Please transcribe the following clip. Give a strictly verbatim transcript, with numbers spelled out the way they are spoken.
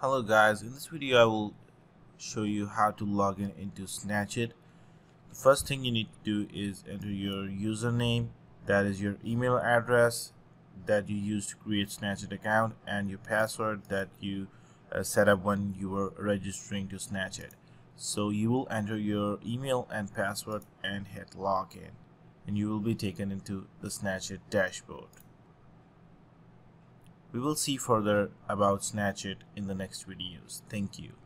Hello guys, in this video I will show you how to log in into Snatchit. The first thing you need to do is enter your username, that is your email address that you used to create Snatchit account, and your password that you uh, set up when you were registering to Snatchit. So you will enter your email and password and hit login, and you will be taken into the Snatchit dashboard. We will see further about Snatchit in the next videos. Thank you.